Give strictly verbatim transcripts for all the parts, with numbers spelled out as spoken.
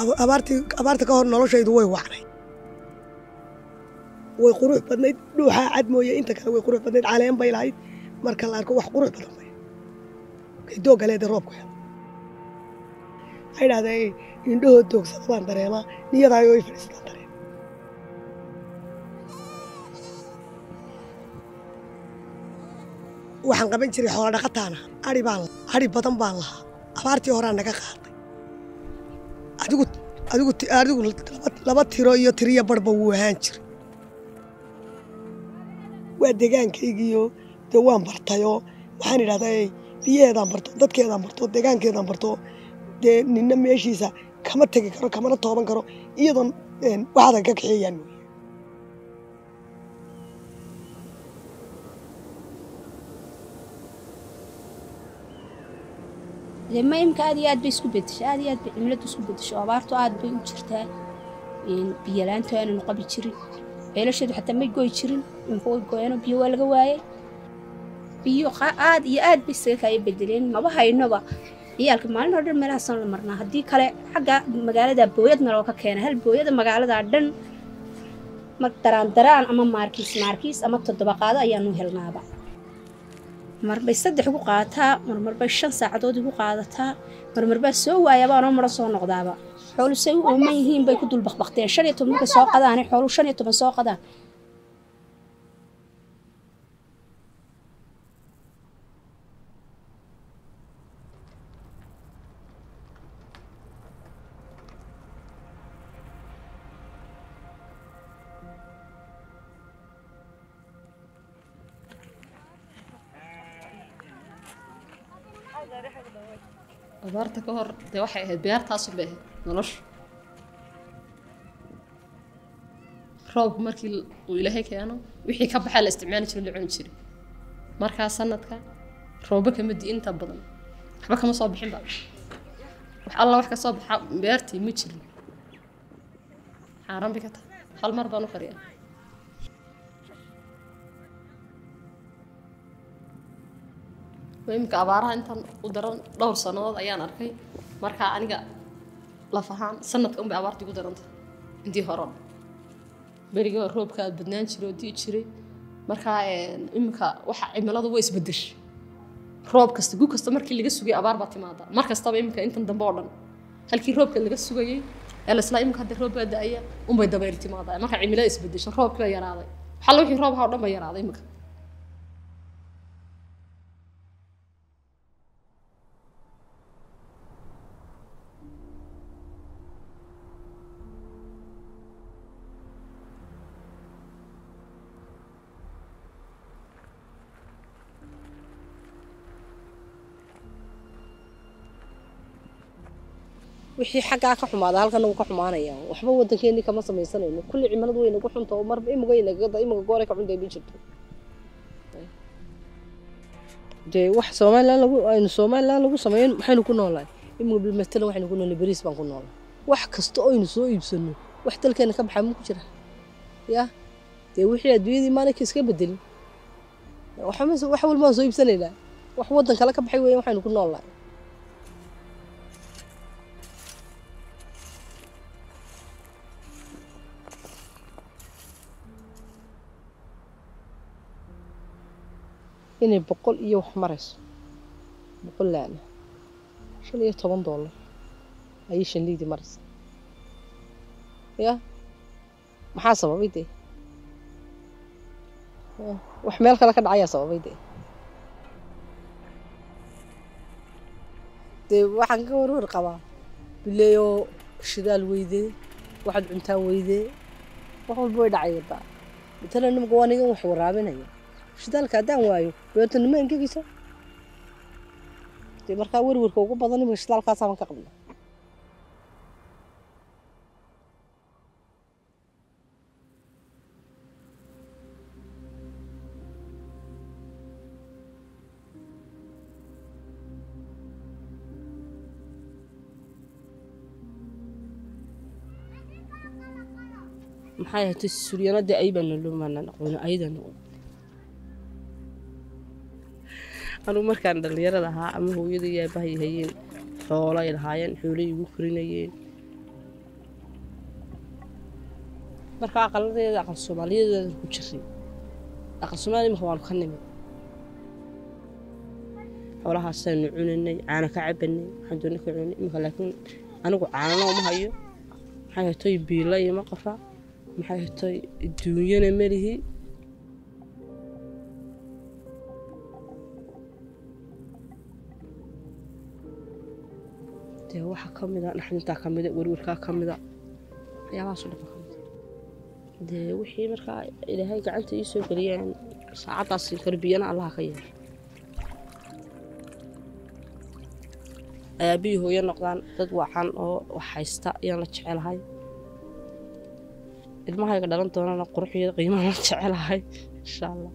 أبارتي أبارتي كهر نلاشة يدوي وعري ويقروح بدنا يدوحة عدمه يأنت كه ويقروح بدنا يعلم بايلايد مركل أركو وحقروح بدنا يدوه قلة درب كه هيدا ده يندوه دوك سبان ترى ما نية ده يوي فريسة ترى وحنا قبل نشري حورنا قطعنا عري بالله عري بدم بالله أبارتي حورنا كخات أدوك أدوك أدوك لبات ثريا ثريا بربوه هنشر deegaankaygiiyo de waan bartayo waxaan idhahday biyeedan barto dadkeedan barto deegaankeedan barto de ninna meeshiisa kama tagi karo kama tooban karo iyadan waxaad ka kixiyaan lama imka aad iyo aad bay isku bedeshaa aad iyo aad bay cimiladu isku bedeshaa abaartu aad bay u jirtaa in biyalaantu aan noqon jirin علاش حتى ما يجوا يشرين من فوق يجوا بيو ولا جواي بيو قاعد يقعد بيسك هاي بدلين ما بهاي النوبة يالك مالن هذا المراسم المرنا هدي كله حاجة مقالة ده بويد نروك كأنه هل بويد مقالة ده عدن ما تران تران أما ماركيس ماركيس أما تطبق هذا يانو هلنا بع مر بيصدق وقعتها مر مر بيشن ساعدود وقعتها مر مر بيسوي يا بارو مراسم نقدا بع حول سوي وما يهين بيكون دول بخبختين شنية تملك ساق هذا يعني حول شنية تملك ساق هذا أبارت كهر ده واحد بيار تحصل به نلاش راب مركي وإلهي كأنه وحي كبح على استعمالك اللي عنشري مركي عصنتك رابك مدي أنت بضن حبك مصابحين بعد وح الله وحك صابح بيارتي ميتشري حرام بكتها حال مربانو قريان ويمكن أبارة أنت قدران دور سنوات أيان أركي مركا أنا لفهان سنة أم بعبارتي قدرانت عندي هرب بريجو روب كات بدنا نشري ودي تشري مركا يمكن وح عملات ويس بدش روب كاستجو كاستمر كل جس وجي أبار بعطي ماذا مركز طبعا يمكن أنت ندبارن هل كي روب كل جس وجي على سلا يمكن هذا روب هذا أيه أم بيدبر تي ماذا مركا عملات ويس بدش روب كلا يراضي حلو كي روب هرب ما يراضي يمكن وحي حاجة كحمة هذا هالكلام كحمة أنا يا وحبه ودكيني كم سنة سنين كل عملنا دوينا كحمة ومر بإيه مجينا قضاء إيه مجوارك عندي بيجتو ده وح سومال لا لو إن سومال لا لو سومين حين يكون والله إيه بالمثل وحين يكون لبريس بنكون والله وح كستو إن سو يبسنو وح تلك أنا كم حامك كتير يا ده وحي أدويني ما أنا كيسك بدل وحمس وحول ما سو يبسني لا وح ودك لك بحيوي وحين يكون والله إني بقول إيه وحمرس بقول لا أنا شو ليه ثمن دولار أيش اللي دي مرس يا محاسبة بيدي وحمل خلاك دعية سوا بيدي ده واحد كورور قبا بليو شدال ويدي واحد عنتا ويدي واحد بوي دعية بقى مثلا إنه مقوانين وحورها مني شدال كادان وايو ويتن ما انكيسو تي مركا وروركو ugu badan in shidal ka saaban ka qabna maxay tii suuriyanada ay baan lumana noqono ayda noqono أنا مرة كان دليرة لها أما هو يدي يبهي هين حوالي الهاين حولي يقولين هين marka aqaladeeda aqal Soomaaliyeed ku jiray aqal Soomaali ma waa khannay xoolaha saan u cunay aana ka cabanay xaduna ka cunay imka laakiin anigu caano ma hayo waxa ay tahay biilay ma qafa waxa ay tahay duunyana marihi taa waxa kamida naxdinta kamida warwarka kamida ayaa soo dhafa de wixii marka ilaahay gacanta ii soo galiyeen saacadaas tarbiyana Allah ka yeesho aabi hooyo noqdaan dad waxaan oo waxaysta ayaan la jecelahay ilmahayga dhalan doonana quruxiyada qiimaha la jecelahay insha Allah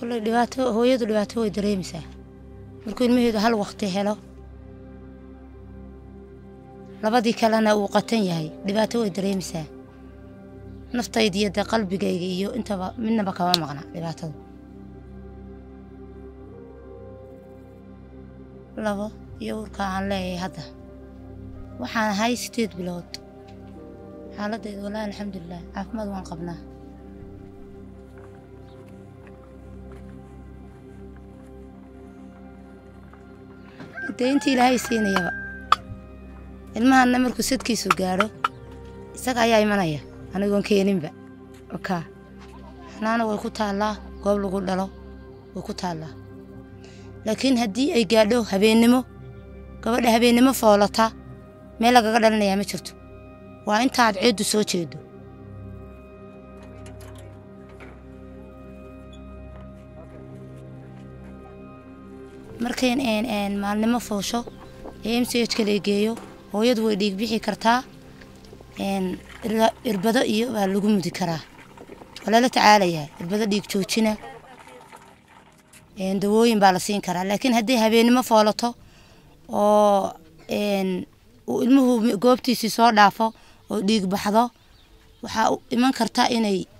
كل دلوقتي هو يدل دلوقتي هو دريم سه، بكون مهيد هالوقت هلا، لبادي كلنا وقتين ياي دلوقتي هو دريم سه، نفط يدي ده قلبي جايجيو أنت منا بكوا معنا دلوقتي، لبا يورك عن لي هذا، وحن هاي ستيت بلاد، حالتي ولا الحمد لله عفمد وانقبناه. دينتي إلهي سيني يبا المها النمركو سدكي سوغارو إساق أيا إيمانايا أنا يقول كينين با وكا أنا ويكو تالا قبلو قلالو ويكو تالا لكن هدي أي قالو هبينمو قبل هبينمو فولطا ميلا قلالنا يا مشرتو وإن تاد عيدو سو تشيدو markeen een een maalnimo foosho ee M C H kale geeyo hooyad way dhiig bixi kartaa een irbada iyo waa lagu mudi karaa wala la tacaalaya irbada dhiig joojina een dawooyin baa la siin karaa laakiin haddii habeenimo foolato oo een uu ilmuhu goobtiisa soo dhaafo oo dhiig baxdo waxa iman kartaa inay